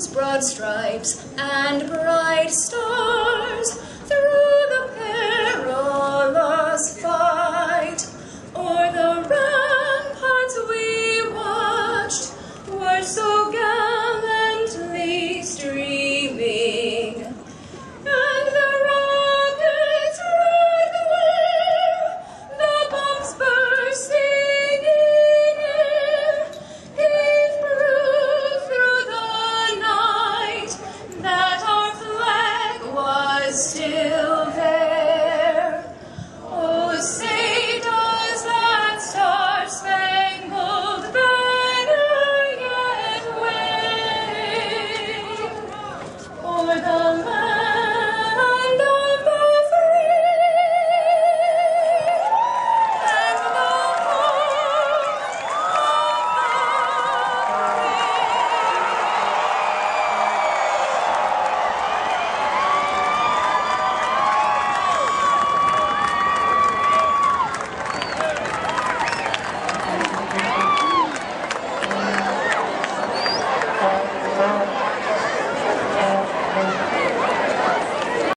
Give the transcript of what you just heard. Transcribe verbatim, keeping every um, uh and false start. His broad stripes and bright stars through the perilous fight. O'er the ramparts we watched were so gallantly streaming, and the rockets rode the wave, the bombs bursting. Still there. Oh, say does that star-spangled banner yet wave o'er the land of the free and the Thank you.